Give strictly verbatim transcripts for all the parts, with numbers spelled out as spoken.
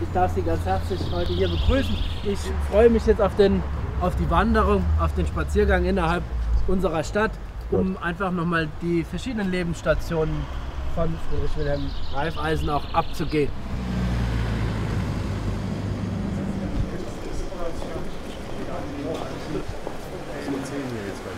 Ich darf Sie ganz herzlich heute hier begrüßen. Ich freue mich jetzt auf, den, auf die Wanderung, auf den Spaziergang innerhalb unserer Stadt, um einfach nochmal die verschiedenen Lebensstationen von Friedrich Wilhelm Raiffeisen auch abzugehen.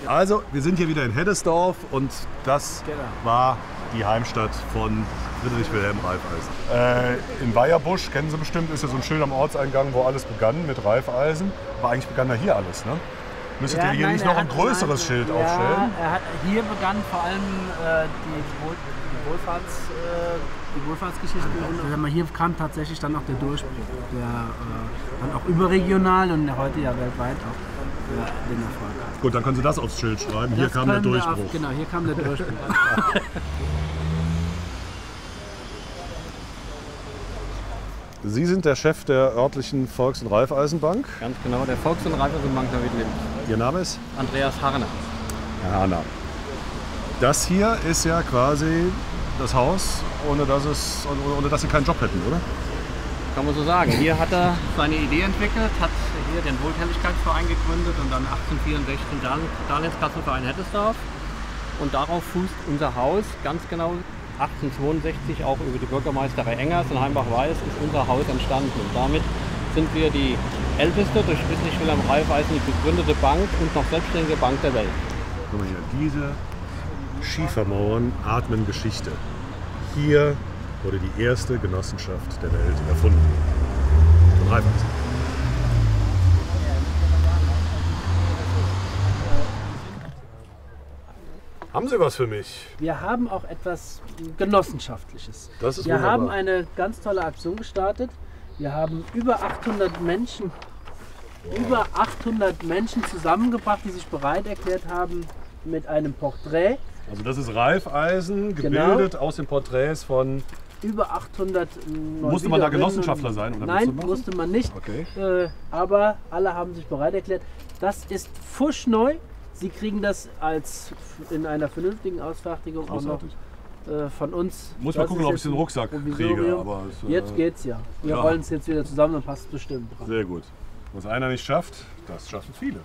Also, wir sind hier wieder in Heddesdorf und das genau. war die Heimstatt von Friedrich Wilhelm Raiffeisen. Äh, Im Weyerbusch, kennen Sie bestimmt, ist ja so ein Schild am Ortseingang, wo alles begann mit Raiffeisen. Aber eigentlich begann da hier alles, ne? Müsstet ja, ihr hier nein, nicht noch ein größeres Schild ja, aufstellen? Er hat, hier begann vor allem äh, die, Wohl, die, Wohlfahrts, äh, die Wohlfahrtsgeschichte. Also, hier kam tatsächlich dann auch der Durchbruch, der äh, dann auch überregional und heute ja weltweit auch. Ja, den Erfolg. Gut, dann können Sie das aufs Schild schreiben. Hier kam der Durchbruch. Auf, genau, hier kam der Durchbruch. Sie sind der Chef der örtlichen Volks- und Raiffeisenbank. Ganz genau, der Volks- und Raiffeisenbank da wird leben. Ihr Name ist? Andreas Harner. Herr Harner. Das hier ist ja quasi das Haus, ohne dass, es, ohne dass Sie keinen Job hätten, oder? Kann man so sagen. Hier hat er seine Idee entwickelt, hat hier den Wohltätigkeitsverein gegründet und dann achtzehnhundertvierundsechzig den Darlehenskassenverein Heddesdorf. Und darauf fußt unser Haus, ganz genau achtzehnhundertzweiundsechzig, auch über die Bürgermeisterei Engers in Heimbach-Weiß, ist unser Haus entstanden. Und damit sind wir die älteste, durch Friedrich Wilhelm Raiffeisen gegründete Bank und noch selbstständige Bank der Welt. Guck mal hier, diese Schiefermauern atmen Geschichte. Hier wurde die erste Genossenschaft der Welt erfunden. Von Raiffeisen. Haben Sie was für mich? Wir haben auch etwas Genossenschaftliches. Das ist wunderbar. Wir haben eine ganz tolle Aktion gestartet. Wir haben über achthundert Menschen, wow. über achthundert Menschen zusammengebracht, die sich bereit erklärt haben mit einem Porträt. Also das ist Raiffeisen, gebildet genau. aus den Porträts von... Über achthundert... Musste man da Genossenschaftler sein? Oder nein, musste man nicht. Okay. Äh, aber alle haben sich bereit erklärt. Das ist fuschneu. Sie kriegen das als in einer vernünftigen Ausfertigung auch noch, äh, von uns. Muss mal gucken, ob ich den Rucksack kriege. Aber es, äh, jetzt geht's ja. Wir ja. rollen es jetzt wieder zusammen und passt bestimmt dran. Sehr gut. Was einer nicht schafft, das schaffen viele.